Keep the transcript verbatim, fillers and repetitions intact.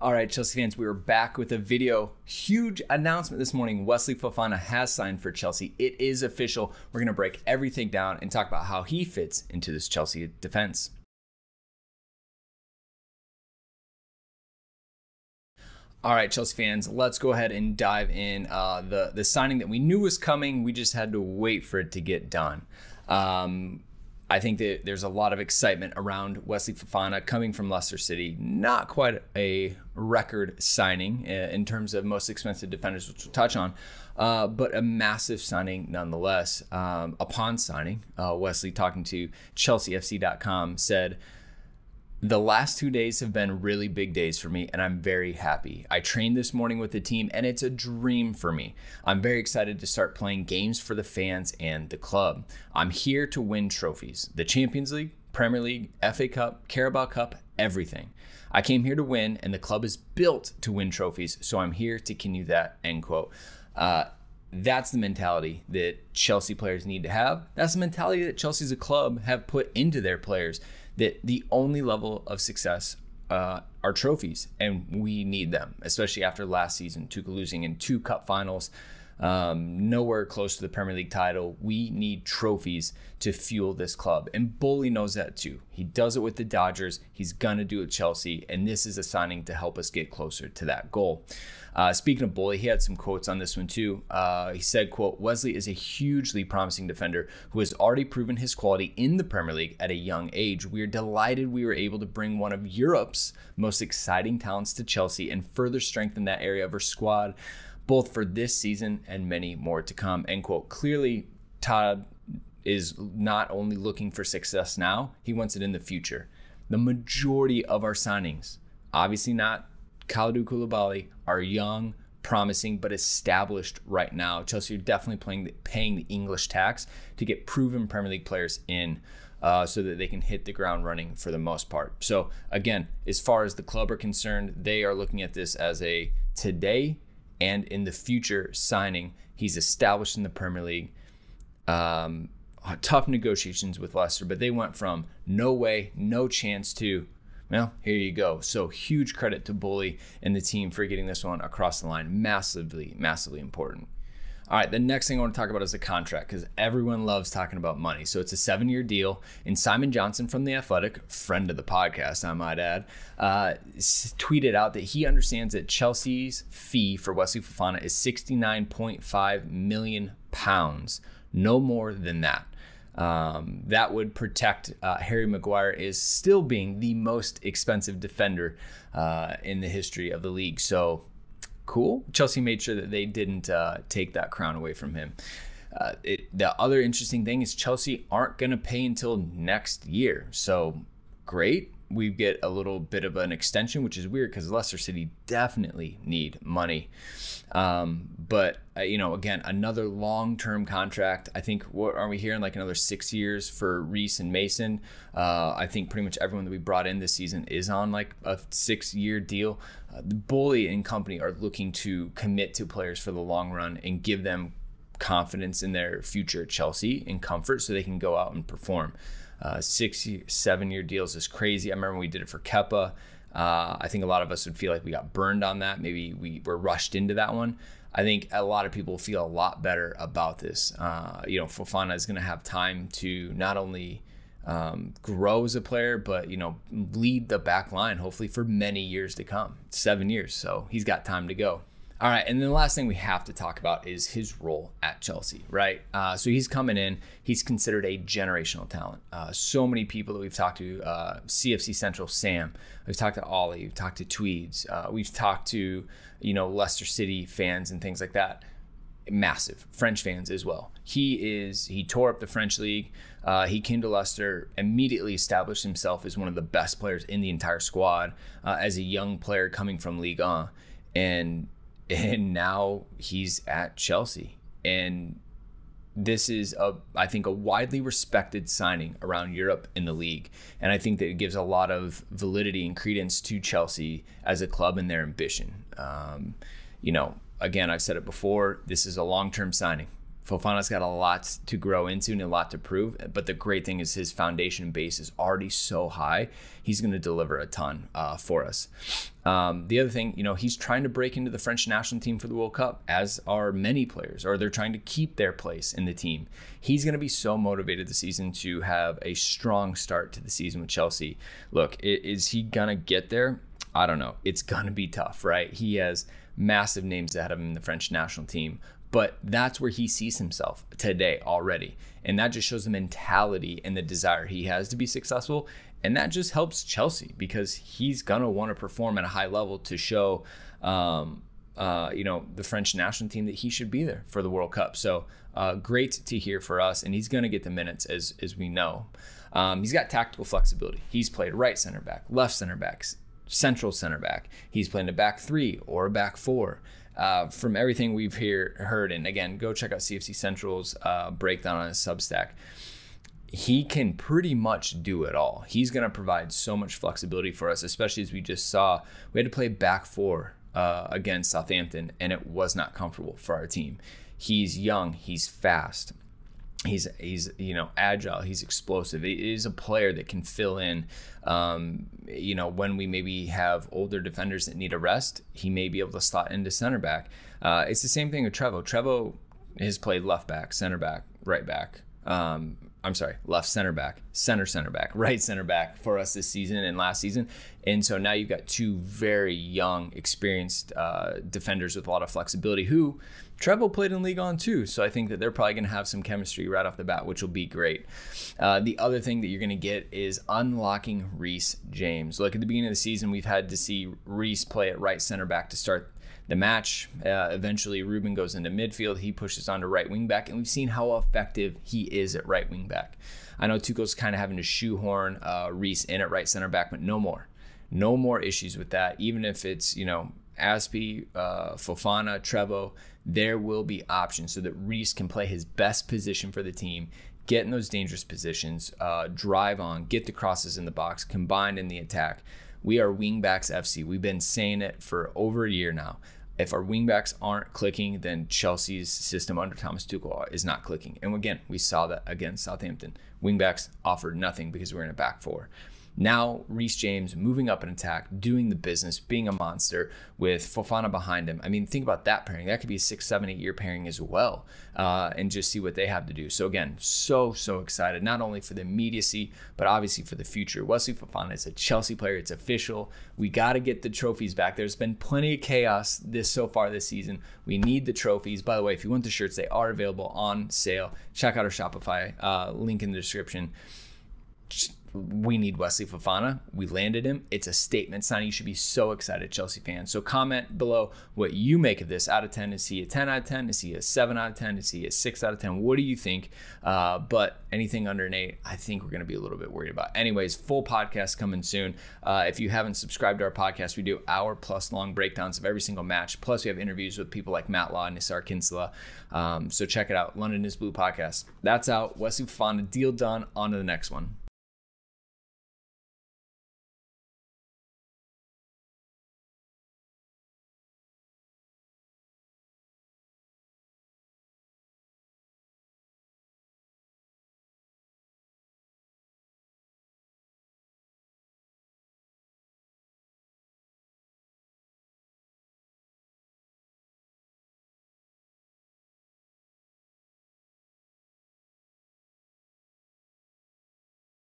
All right, Chelsea fans, we are back with a video. Huge announcement this morning. Wesley Fofana has signed for Chelsea. It is official. We're going to break everything down and talk about how he fits into this Chelsea defense. All right, Chelsea fans, let's go ahead and dive in. Uh, the, the signing that we knew was coming, we just had to wait for it to get done. Um, I think that there's a lot of excitement around Wesley Fofana coming from Leicester City. Not quite a record signing in terms of most expensive defenders, which we'll touch on, uh, but a massive signing nonetheless. Um, upon signing, uh, Wesley, talking to Chelsea F C dot com, said, "The last two days have been really big days for me, and I'm very happy. I trained this morning with the team, and it's a dream for me. I'm very excited to start playing games for the fans and the club. I'm here to win trophies, the Champions League, Premier League, F A Cup, Carabao Cup, everything. I came here to win, and the club is built to win trophies, so I'm here to continue that," end quote. Uh, That's the mentality that Chelsea players need to have. That's the mentality that Chelsea as a club have put into their players, that the only level of success uh, are trophies, and we need them, especially after last season, Tuchel losing in two cup finals, um, nowhere close to the Premier League title. We need trophies to fuel this club, and Boehly knows that too. He does it with the Dodgers. He's going to do it with Chelsea, and this is a signing to help us get closer to that goal. Uh, speaking of Boehly, he had some quotes on this one too. Uh, he said, quote, "Wesley is a hugely promising defender who has already proven his quality in the Premier League at a young age. We are delighted we were able to bring one of Europe's most exciting talents to Chelsea and further strengthen that area of her squad, both for this season and many more to come," end quote. Clearly, Todd is not only looking for success now, he wants it in the future. The majority of our signings, obviously not Kalidou Koulibaly, are young, promising, but established right now. Chelsea are definitely playing the, paying the English tax to get proven Premier League players in uh, so that they can hit the ground running for the most part. So again, as far as the club are concerned, they are looking at this as a today and in the future signing. He's established in the Premier League. Um, tough negotiations with Leicester, but they went from no way, no chance to, well, here you go. So huge credit to Boehly and the team for getting this one across the line. Massively, massively important. All right, the next thing I want to talk about is the contract, because everyone loves talking about money. So it's a seven-year deal, and Simon Johnson from The Athletic, friend of the podcast, I might add, uh, tweeted out that he understands that Chelsea's fee for Wesley Fofana is sixty-nine point five million pounds, no more than that. Um, that would protect uh, Harry Maguire is still being the most expensive defender uh, in the history of the league. So cool. Chelsea made sure that they didn't uh, take that crown away from him. Uh, it, the other interesting thing is Chelsea aren't going to pay until next year. So great. We get a little bit of an extension, which is weird because Leicester City definitely need money. Um, but, uh, you know, again, another long-term contract. I think, what are we hearing, like another six years for Reece and Mason? Uh, I think pretty much everyone that we brought in this season is on like a six-year deal. Uh, the Boehly and company are looking to commit to players for the long run and give them confidence in their future at Chelsea and comfort so they can go out and perform. Uh, six, seven year deals is crazy. I remember when we did it for Kepa. Uh, I think a lot of us would feel like we got burned on that. Maybe we were rushed into that one. I think a lot of people feel a lot better about this. Uh, you know, Fofana is going to have time to not only um, grow as a player, but, you know, lead the back line, hopefully for many years to come, seven years. So he's got time to go. All right, and then the last thing we have to talk about is his role at Chelsea, right? Uh, so he's coming in. He's considered a generational talent. Uh, so many people that we've talked to, uh, C F C Central, Sam. We've talked to Ollie. We've talked to Tweeds. Uh, we've talked to, you know, Leicester City fans and things like that. Massive French fans as well. He is, he tore up the French league. Uh, he came to Leicester, immediately established himself as one of the best players in the entire squad uh, as a young player coming from Ligue one. And... And now he's at Chelsea. And this is, a, I think, a widely respected signing around Europe in the league. And I think that it gives a lot of validity and credence to Chelsea as a club and their ambition. Um, you know, again, I've said it before, this is a long-term signing. Fofana's got a lot to grow into and a lot to prove, but the great thing is his foundation base is already so high. He's going to deliver a ton uh, for us. Um, the other thing, you know, he's trying to break into the French national team for the World Cup, as are many players, or they're trying to keep their place in the team. He's going to be so motivated this season to have a strong start to the season with Chelsea. Look, is he going to get there? I don't know. It's going to be tough, right? He has massive names ahead of him in the French national team. But that's where he sees himself today already. And that just shows the mentality and the desire he has to be successful. And that just helps Chelsea, because he's going to want to perform at a high level to show, um, uh, you know, the French national team that he should be there for the World Cup. So uh, great to hear for us. And he's going to get the minutes, as, as we know. Um, he's got tactical flexibility. He's played right center back, left center back, central center back. He's playing a back three or a back four. Uh, from everything we've hear, heard, and again, go check out C F C Central's uh, breakdown on his Substack. He can pretty much do it all. He's going to provide so much flexibility for us, especially as we just saw. We had to play back four uh, against Southampton, and it was not comfortable for our team. He's young. He's fast. He's, he's you know, agile. He's explosive. He is a player that can fill in, um, you know, when we maybe have older defenders that need a rest, he may be able to slot into center back. Uh, it's the same thing with Trevo. Trevo has played left back, center back, right back. Um, I'm sorry, left center back, center center back, right center back for us this season and last season. And so now you've got two very young, experienced uh, defenders with a lot of flexibility who Treble played in Ligue one too. So I think that they're probably going to have some chemistry right off the bat, which will be great. Uh, the other thing that you're going to get is unlocking Reece James. Look, at the beginning of the season, we've had to see Reece play at right center back to start the match. Uh, eventually, Ruben goes into midfield. He pushes onto right wing back, and we've seen how effective he is at right wing back. I know Tuchel's kind of having to shoehorn uh, Reece in at right center back, but no more. No more issues with that. Even if it's, you know, Aspie, uh, Fofana, Trevo, there will be options so that Reece can play his best position for the team, get in those dangerous positions, uh, drive on, get the crosses in the box, combine in the attack. We are Wingbacks F C. We've been saying it for over a year now. If our wingbacks aren't clicking, then Chelsea's system under Thomas Tuchel is not clicking. And again, we saw that against Southampton. Wingbacks offered nothing because we're in a back four. Now, Reece James moving up an attack, doing the business, being a monster with Fofana behind him. I mean, think about that pairing. That could be a six, seven, eight year pairing as well, uh, and just see what they have to do. So again, so, so excited, not only for the immediacy, but obviously for the future. Wesley Fofana is a Chelsea player. It's official. We got to get the trophies back. There's been plenty of chaos this so far this season. We need the trophies. By the way, if you want the shirts, they are available on sale. Check out our Shopify uh, link in the description. Just, we need Wesley Fofana. We landed him. It's a statement signing. You should be so excited, Chelsea fans. So comment below what you make of this. Out of ten, is he a ten out of ten? Is he a seven out of ten? Is he a six out of ten? What do you think? Uh, but anything under an eight, I think we're going to be a little bit worried about. Anyways, full podcast coming soon. Uh, if you haven't subscribed to our podcast, we do hour plus long breakdowns of every single match. Plus we have interviews with people like Matt Law and Nisar Kinsella. Um, so check it out. London is Blue Podcast. That's out. Wesley Fofana, deal done. On to the next one.